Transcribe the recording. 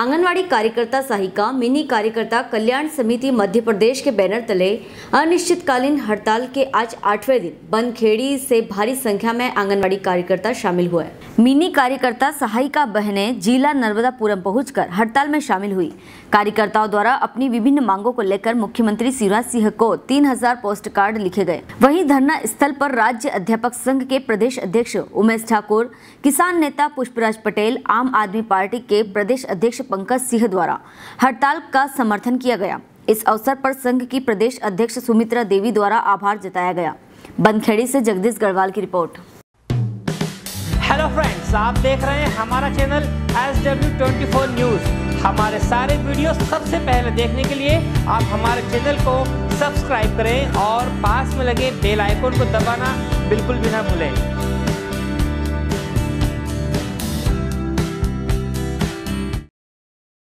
आंगनवाड़ी कार्यकर्ता सहायिका मिनी कार्यकर्ता कल्याण समिति मध्य प्रदेश के बैनर तले अनिश्चितकालीन हड़ताल के आज 8वें दिन बनखेड़ी से भारी संख्या में आंगनवाड़ी कार्यकर्ता शामिल हुए। मिनी कार्यकर्ता सहायिका बहनें जिला नर्मदापुरम पहुंचकर हड़ताल में शामिल हुई। कार्यकर्ताओं द्वारा अपनी विभिन्न मांगों को लेकर मुख्यमंत्री शिवराज सिंह को 3000 पोस्ट कार्ड लिखे गए। वहीं धरना स्थल पर राज्य अध्यापक संघ के प्रदेश अध्यक्ष उमेश ठाकुर, किसान नेता पुष्पराज पटेल, आम आदमी पार्टी के प्रदेश अध्यक्ष पंकज सिंह द्वारा हड़ताल का समर्थन किया गया। इस अवसर पर संघ की प्रदेश अध्यक्ष सुमित्रा देवी द्वारा आभार जताया गया। बनखेड़ी से जगदीश गढ़वाल की रिपोर्ट। हेलो फ्रेंड्स, आप देख रहे हैं हमारा चैनल SW24 न्यूज। हमारे सारे वीडियो सबसे पहले देखने के लिए आप हमारे चैनल को सब्सक्राइब करें और पास में लगे बेल आइकन को दबाना बिल्कुल भी ना भूलें।